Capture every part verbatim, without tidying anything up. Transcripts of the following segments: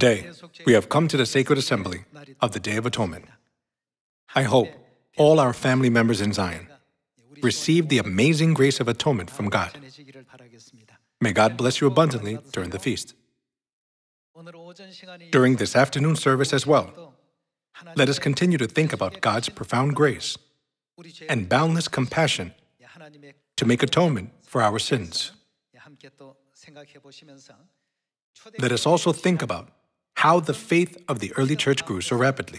Today, we have come to the sacred assembly of the Day of Atonement. I hope all our family members in Zion receive the amazing grace of atonement from God. May God bless you abundantly during the feast. During this afternoon service as well, let us continue to think about God's profound grace and boundless compassion to make atonement for our sins. Let us also think about how the faith of the early church grew so rapidly.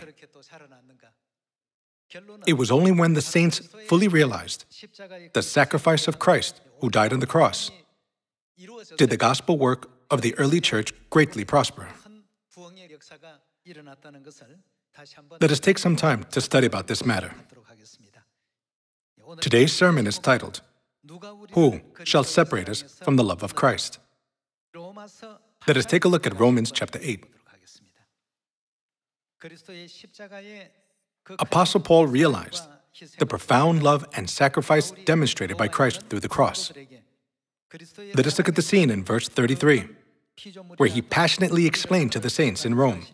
It was only when the saints fully realized the sacrifice of Christ, who died on the cross, did the gospel work of the early church greatly prosper. Let us take some time to study about this matter. Today's sermon is titled, "Who Shall Separate Us from the Love of Christ?" Let us take a look at Romans chapter eight. Apostle Paul realized the profound love and sacrifice demonstrated by Christ through the cross. Let us look at the scene in verse thirty-three, where he passionately explained to the saints in Rome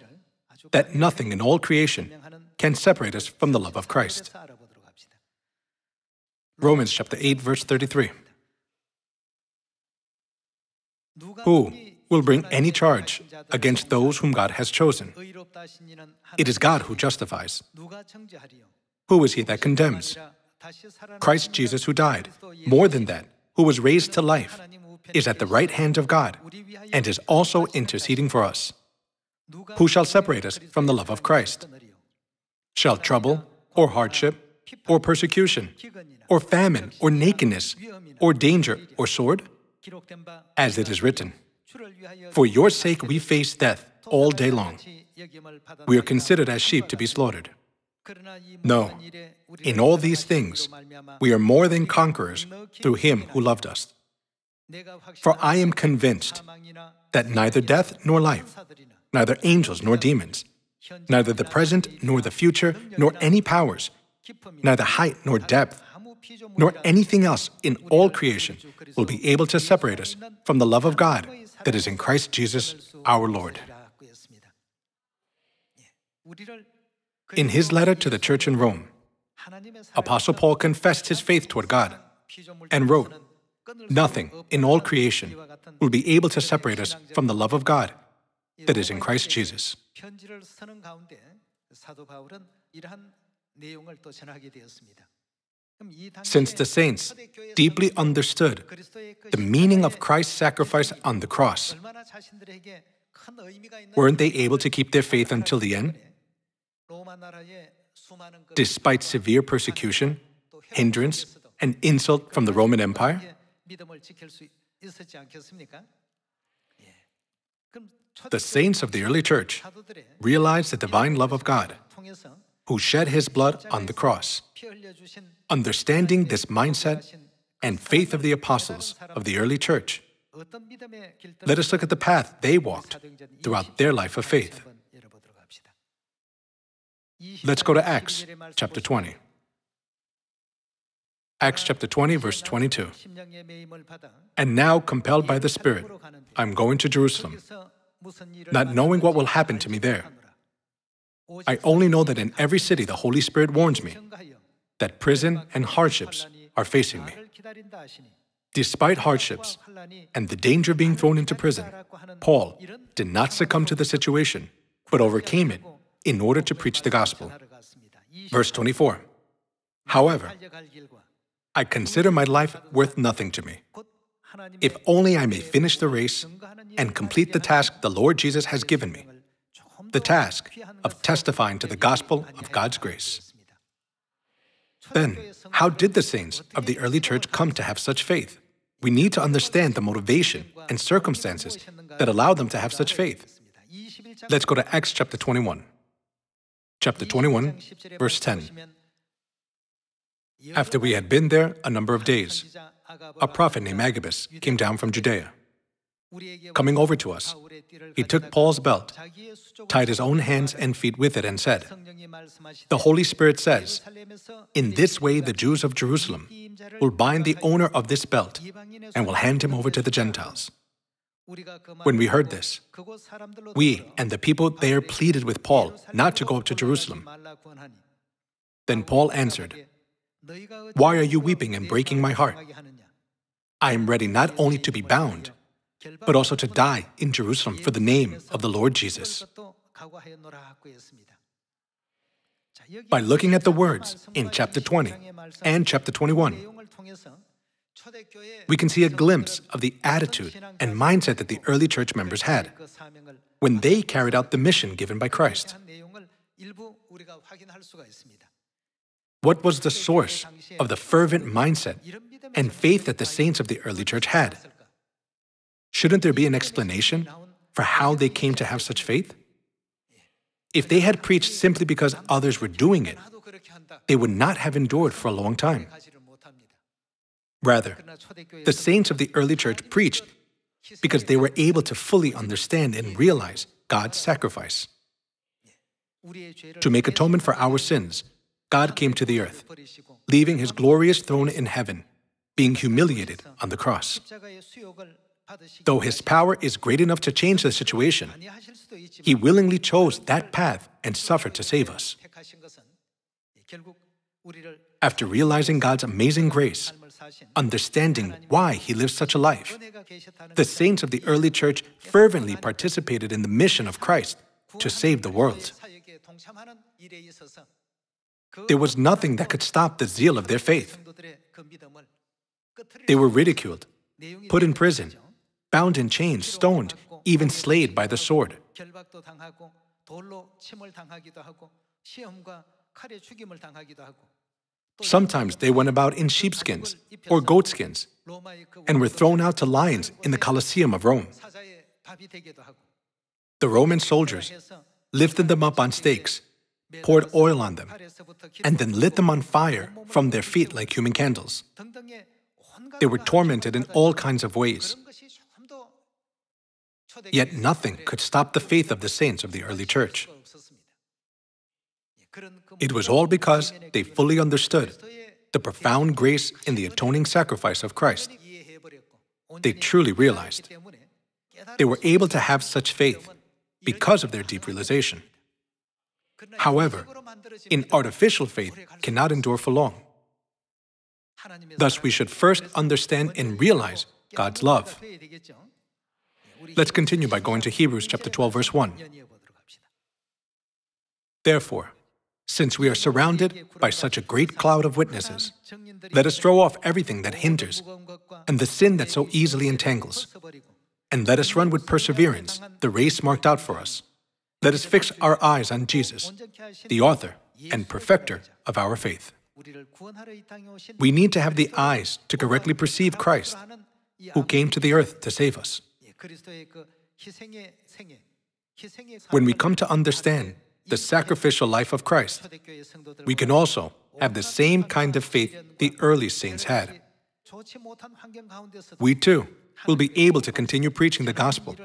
that nothing in all creation can separate us from the love of Christ. Romans chapter eight, verse thirty-three. Who will bring any charge against those whom God has chosen? It is God who justifies. Who is he that condemns? Christ Jesus, who died, more than that, who was raised to life, is at the right hand of God and is also interceding for us. Who shall separate us from the love of Christ? Shall trouble, or hardship, or persecution, or famine, or nakedness, or danger, or sword? As it is written, "For your sake we face death all day long. We are considered as sheep to be slaughtered." No, in all these things, we are more than conquerors through Him who loved us. For I am convinced that neither death nor life, neither angels nor demons, neither the present nor the future, nor any powers, neither height nor depth, nor anything else in all creation will be able to separate us from the love of God that is in Christ Jesus our Lord. In his letter to the church in Rome, Apostle Paul confessed his faith toward God and wrote, "Nothing in all creation will be able to separate us from the love of God that is in Christ Jesus." Since the saints deeply understood the meaning of Christ's sacrifice on the cross, weren't they able to keep their faith until the end? Despite severe persecution, hindrance, and insult from the Roman Empire? The saints of the early church realized the divine love of God, who shed His blood on the cross. Understanding this mindset and faith of the apostles of the early church, let us look at the path they walked throughout their life of faith. Let's go to Acts chapter twenty. Acts chapter twenty, verse twenty-two. "And now, compelled by the Spirit, I am going to Jerusalem, not knowing what will happen to me there. I only know that in every city the Holy Spirit warns me that prison and hardships are facing me." Despite hardships and the danger of being thrown into prison, Paul did not succumb to the situation, but overcame it in order to preach the gospel. Verse twenty-four, "However, I consider my life worth nothing to me, if only I may finish the race and complete the task the Lord Jesus has given me, the task of testifying to the gospel of God's grace." Then, how did the saints of the early church come to have such faith? We need to understand the motivation and circumstances that allow them to have such faith. Let's go to Acts chapter twenty-one. Chapter twenty-one, verse ten. "After we had been there a number of days, a prophet named Agabus came down from Judea. Coming over to us, he took Paul's belt, tied his own hands and feet with it, and said, 'The Holy Spirit says, in this way the Jews of Jerusalem will bind the owner of this belt and will hand him over to the Gentiles. When we heard this, we and the people there pleaded with Paul not to go up to Jerusalem. Then Paul answered, "Why are you weeping and breaking my heart? I am ready not only to be bound, but also to die in Jerusalem for the name of the Lord Jesus." By looking at the words in chapter twenty and chapter twenty-one, we can see a glimpse of the attitude and mindset that the early church members had when they carried out the mission given by Christ. What was the source of the fervent mindset and faith that the saints of the early church had? Shouldn't there be an explanation for how they came to have such faith? If they had preached simply because others were doing it, they would not have endured for a long time. Rather, the saints of the early church preached because they were able to fully understand and realize God's sacrifice. To make atonement for our sins, God came to the earth, leaving His glorious throne in heaven, being humiliated on the cross. Though His power is great enough to change the situation, He willingly chose that path and suffered to save us. After realizing God's amazing grace, understanding why He lived such a life, the saints of the early church fervently participated in the mission of Christ to save the world. There was nothing that could stop the zeal of their faith. They were ridiculed, put in prison, bound in chains, stoned, even slayed by the sword. Sometimes they went about in sheepskins or goatskins and were thrown out to lions in the Colosseum of Rome. The Roman soldiers lifted them up on stakes, poured oil on them, and then lit them on fire from their feet like human candles. They were tormented in all kinds of ways. Yet nothing could stop the faith of the saints of the early church. It was all because they fully understood the profound grace in the atoning sacrifice of Christ. They truly realized. They were able to have such faith because of their deep realization. However, an artificial faith cannot endure for long. Thus, we should first understand and realize God's love. Let's continue by going to Hebrews chapter twelve, verse one. "Therefore, since we are surrounded by such a great cloud of witnesses, let us throw off everything that hinders and the sin that so easily entangles, and let us run with perseverance the race marked out for us. Let us fix our eyes on Jesus, the author and perfecter of our faith." We need to have the eyes to correctly perceive Christ, who came to the earth to save us. When we come to understand the sacrificial life of Christ, we can also have the same kind of faith the early saints had. We too will be able to continue preaching the gospel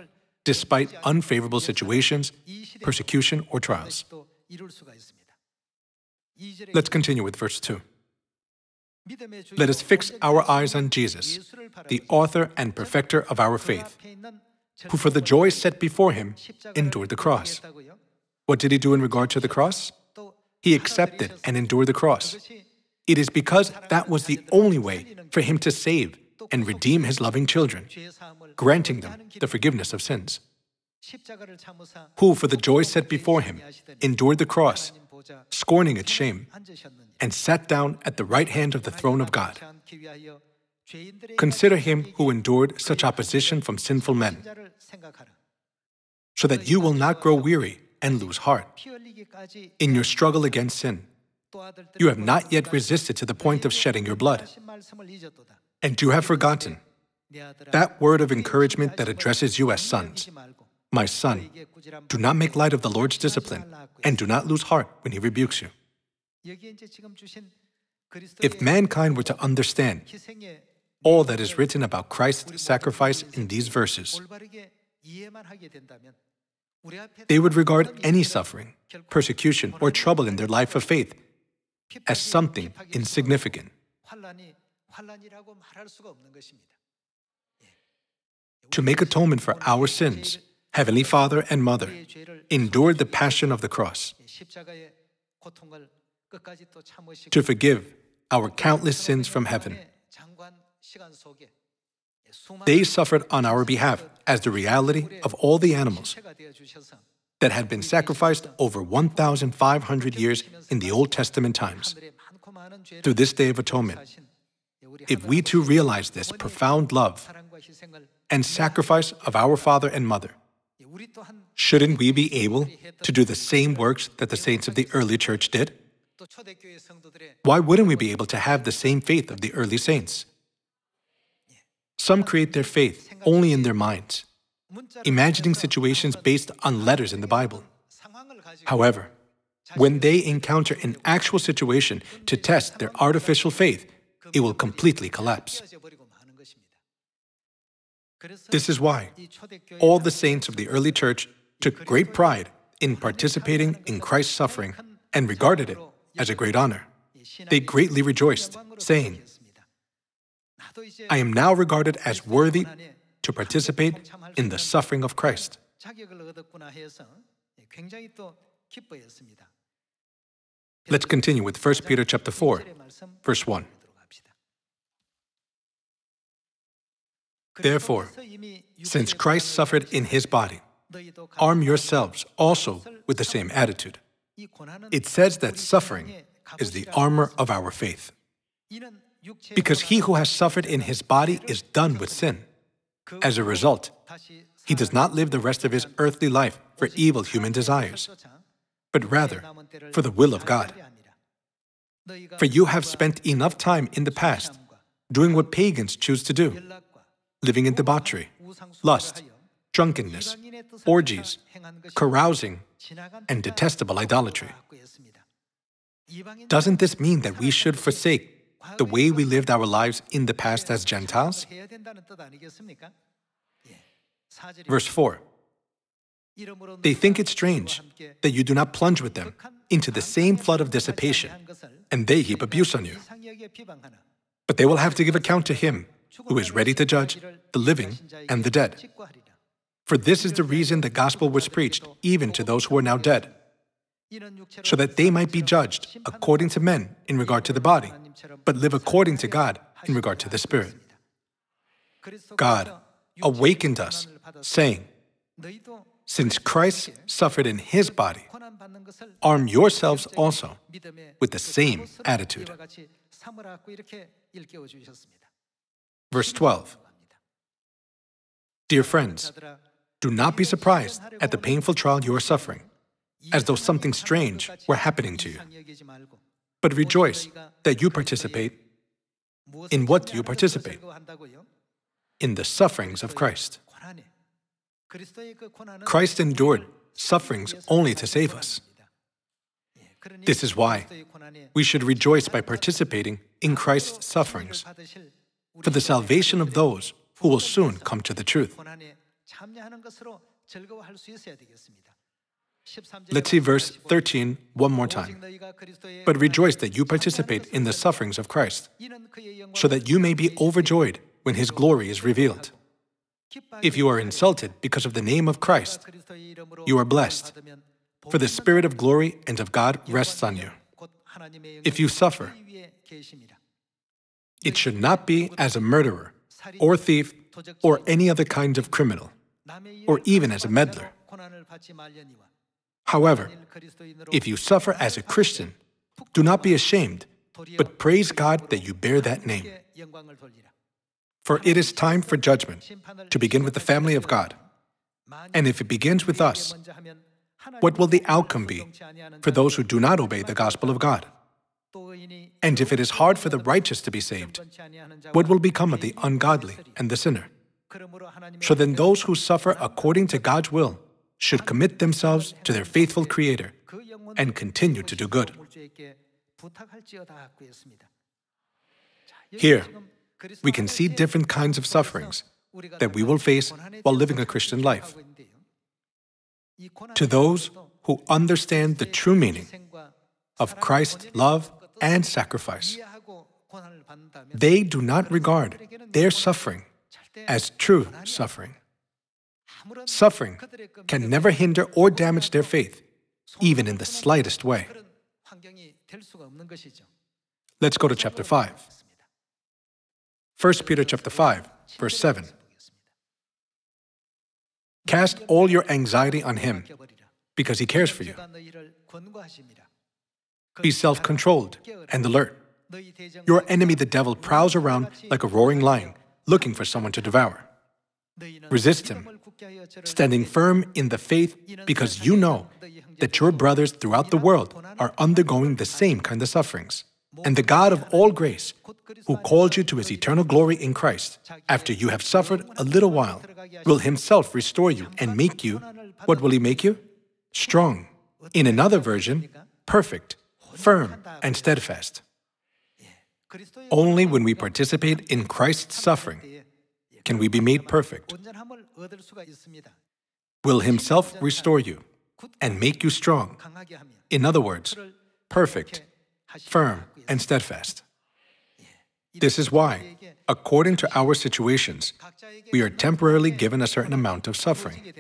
despite unfavorable situations, persecution, or trials. Let's continue with verse two. "Let us fix our eyes on Jesus, the author and perfecter of our faith, who for the joy set before Him endured the cross." What did He do in regard to the cross? He accepted and endured the cross. It is because that was the only way for Him to save and redeem His loving children, granting them the forgiveness of sins. "Who for the joy set before Him endured the cross, scorning its shame, and sat down at the right hand of the throne of God. Consider Him who endured such opposition from sinful men, so that you will not grow weary and lose heart in your struggle against sin. You have not yet resisted to the point of shedding your blood, and you have forgotten that word of encouragement that addresses you as sons. My son, do not make light of the Lord's discipline, and do not lose heart when He rebukes you." If mankind were to understand all that is written about Christ's sacrifice in these verses, they would regard any suffering, persecution, or trouble in their life of faith as something insignificant. to make atonement for our sins, Heavenly Father and Mother endured the passion of the cross to forgive our countless sins from heaven. They suffered on our behalf as the reality of all the animals that had been sacrificed over one thousand five hundred years in the Old Testament times, through this Day of Atonement. If we too realize this profound love and sacrifice of our Father and Mother, shouldn't we be able to do the same works that the saints of the early church did? Why wouldn't we be able to have the same faith of the early saints? Some create their faith only in their minds, imagining situations based on letters in the Bible. However, when they encounter an actual situation to test their artificial faith, it will completely collapse. This is why all the saints of the early church took great pride in participating in Christ's suffering and regarded it as a great honor. They greatly rejoiced, saying, "I am now regarded as worthy to participate in the suffering of Christ." Let's continue with First Peter chapter four, verse one. Therefore, since Christ suffered in His body, arm yourselves also with the same attitude. It says that suffering is the armor of our faith, because he who has suffered in his body is done with sin. As a result, he does not live the rest of his earthly life for evil human desires, but rather for the will of God. For you have spent enough time in the past doing what pagans choose to do, living in debauchery, lust, drunkenness, orgies, carousing, and detestable idolatry. Doesn't this mean that we should forsake the way we lived our lives in the past as Gentiles? Verse four. They think it strange that you do not plunge with them into the same flood of dissipation, and they heap abuse on you. But they will have to give account to Him who is ready to judge the living and the dead. For this is the reason the gospel was preached even to those who are now dead, so that they might be judged according to men in regard to the body, but live according to God in regard to the Spirit. God awakened us, saying, "Since Christ suffered in His body, arm yourselves also with the same attitude." Verse twelve. Dear friends, do not be surprised at the painful trial you are suffering, as though something strange were happening to you. But rejoice that you participate. In what do you participate? In the sufferings of Christ. Christ endured sufferings only to save us. This is why we should rejoice by participating in Christ's sufferings, for the salvation of those who will soon come to the truth. Let's see verse thirteen one more time. But rejoice that you participate in the sufferings of Christ, so that you may be overjoyed when His glory is revealed. If you are insulted because of the name of Christ, you are blessed, for the Spirit of glory and of God rests on you. If you suffer, it should not be as a murderer, or thief, or any other kind of criminal, or even as a meddler. However, if you suffer as a Christian, do not be ashamed, but praise God that you bear that name. For it is time for judgment, to begin with the family of God. And if it begins with us, what will the outcome be for those who do not obey the gospel of God? And if it is hard for the righteous to be saved, what will become of the ungodly and the sinner? So then those who suffer according to God's will should commit themselves to their faithful Creator and continue to do good. Here, we can see different kinds of sufferings that we will face while living a Christian life. To those who understand the true meaning of Christ's love and sacrifice, they do not regard their suffering as true suffering. Suffering can never hinder or damage their faith, even in the slightest way. Let's go to chapter five. First Peter chapter five, verse seven. Cast all your anxiety on Him, because He cares for you. Be self-controlled and alert. Your enemy, the devil, prowls around like a roaring lion, looking for someone to devour. Resist him, standing firm in the faith, because you know that your brothers throughout the world are undergoing the same kind of sufferings. And the God of all grace, who called you to His eternal glory in Christ, after you have suffered a little while, will Himself restore you and make you, what will He make you? Strong. In another version, perfect, firm, and steadfast. Only when we participate in Christ's suffering can we be made perfect. Will Himself restore you and make you strong. In other words, perfect, firm, and steadfast. This is why, according to our situations, we are temporarily given a certain amount of suffering.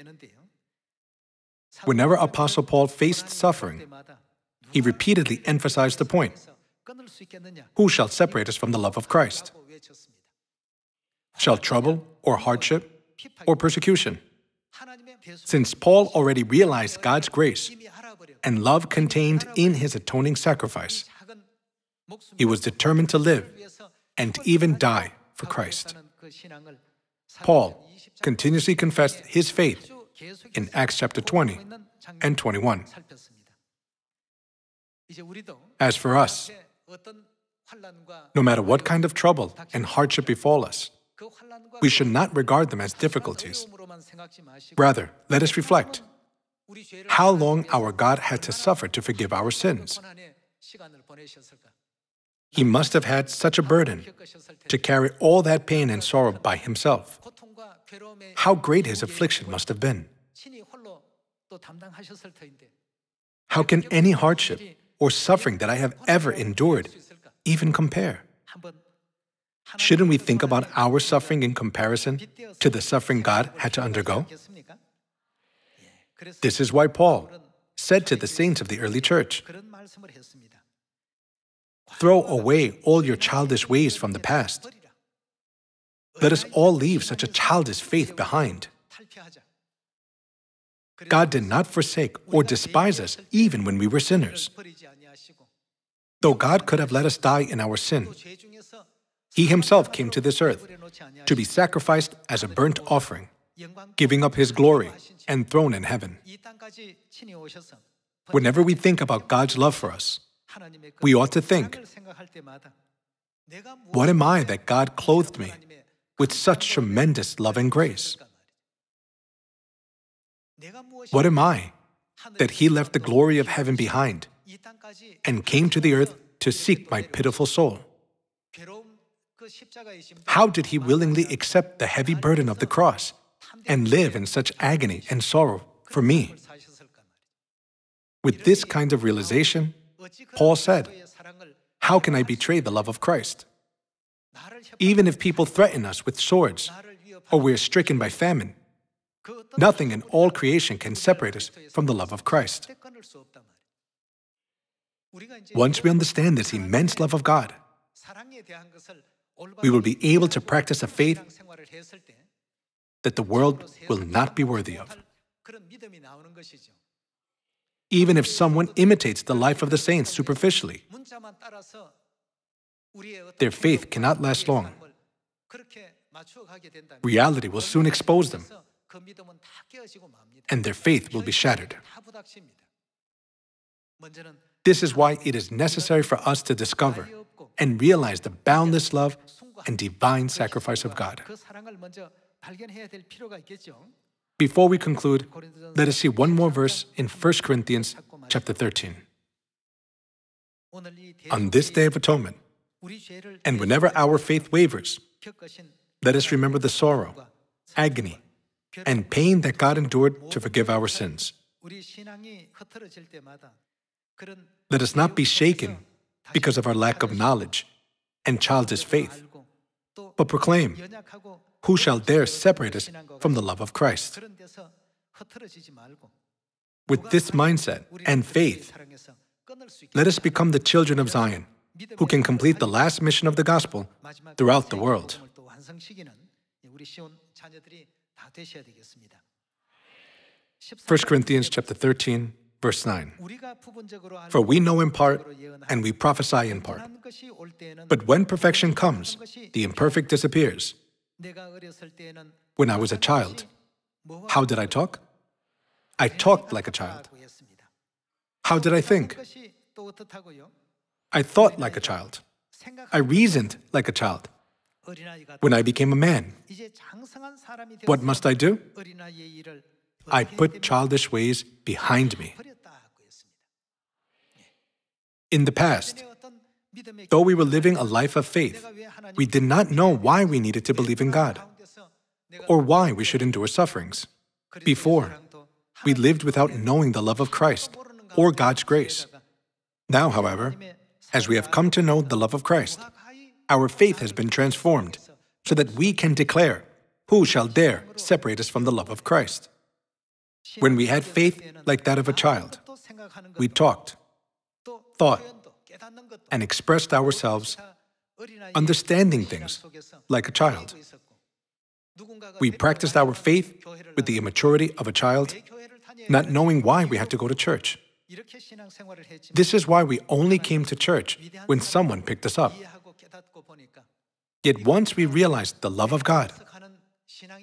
Whenever Apostle Paul faced suffering, he repeatedly emphasized the point, "Who shall separate us from the love of Christ? Shall trouble, or hardship, or persecution?" Since Paul already realized God's grace and love contained in his atoning sacrifice, he was determined to live and even die for Christ. Paul continuously confessed his faith in Acts chapter twenty and twenty-one. As for us, no matter what kind of trouble and hardship befall us, we should not regard them as difficulties. Rather, let us reflect how long our God had to suffer to forgive our sins. He must have had such a burden to carry all that pain and sorrow by Himself. How great His affliction must have been. How can any hardship or suffering that I have ever endured even compare? Shouldn't we think about our suffering in comparison to the suffering God had to undergo? This is why Paul said to the saints of the early church, "Throw away all your childish ways from the past. Let us all leave such a childish faith behind." God did not forsake or despise us even when we were sinners. Though God could have let us die in our sin, He Himself came to this earth to be sacrificed as a burnt offering, giving up His glory and throne in heaven. Whenever we think about God's love for us, we ought to think, "What am I that God clothed me with such tremendous love and grace? What am I that He left the glory of heaven behind and came to the earth to seek my pitiful soul? How did He willingly accept the heavy burden of the cross and live in such agony and sorrow for me?" With this kind of realization, Paul said, "How can I betray the love of Christ? Even if people threaten us with swords or we are stricken by famine, nothing in all creation can separate us from the love of Christ." Once we understand this immense love of God, we will be able to practice a faith that the world will not be worthy of. Even if someone imitates the life of the saints superficially, their faith cannot last long. Reality will soon expose them, and their faith will be shattered. This is why it is necessary for us to discover and realize the boundless love and divine sacrifice of God. Before we conclude, let us see one more verse in First Corinthians chapter thirteen. On this Day of Atonement, and whenever our faith wavers, let us remember the sorrow, agony, and pain that God endured to forgive our sins. Let us not be shaken because of our lack of knowledge and childish faith, but proclaim, Who shall dare separate us from the love of Christ? With this mindset and faith, let us become the children of Zion, who can complete the last mission of the gospel throughout the world. First Corinthians chapter thirteen, verse nine. For we know in part, and we prophesy in part. But when perfection comes, the imperfect disappears. When I was a child, how did I talk? I talked like a child. How did I think? I thought like a child. I reasoned like a child. When I became a man, what must I do? I put childish ways behind me. In the past, though we were living a life of faith, we did not know why we needed to believe in God, or why we should endure sufferings. Before, we lived without knowing the love of Christ or God's grace. Now, however, as we have come to know the love of Christ, our faith has been transformed so that we can declare, "Who shall dare separate us from the love of Christ?" When we had faith like that of a child, we talked, thought, and expressed ourselves, understanding things like a child. We practiced our faith with the immaturity of a child, not knowing why we had to go to church. This is why we only came to church when someone picked us up. Yet once we realized the love of God,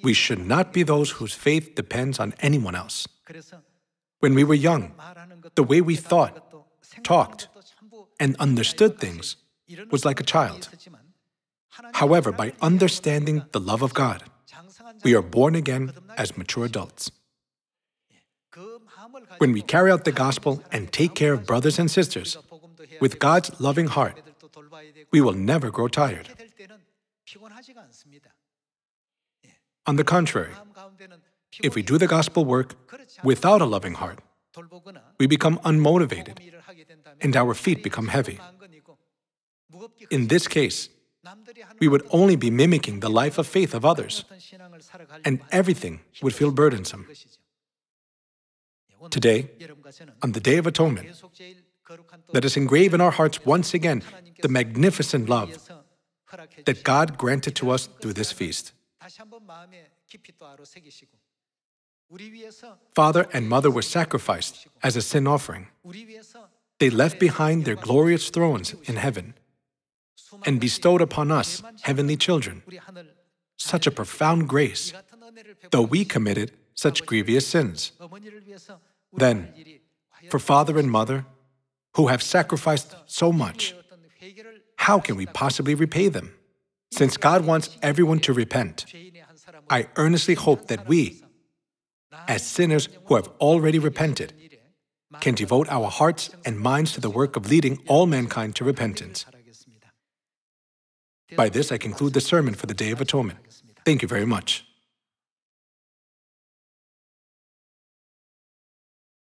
we should not be those whose faith depends on anyone else. When we were young, the way we thought, talked, and understood things was like a child. However, by understanding the love of God, we are born again as mature adults. When we carry out the gospel and take care of brothers and sisters, with God's loving heart, we will never grow tired. On the contrary, if we do the gospel work without a loving heart, we become unmotivated, and our feet become heavy. In this case, we would only be mimicking the life of faith of others, and everything would feel burdensome. Today, on the Day of Atonement, let us engrave in our hearts once again the magnificent love that God granted to us through this feast. Father and mother were sacrificed as a sin offering. They left behind their glorious thrones in heaven and bestowed upon us, heavenly children, such a profound grace, though we committed such grievous sins. Then, for father and mother, who have sacrificed so much, how can we possibly repay them? Since God wants everyone to repent, I earnestly hope that we, as sinners who have already repented, can devote our hearts and minds to the work of leading all mankind to repentance. By this, I conclude the sermon for the Day of Atonement. Thank you very much.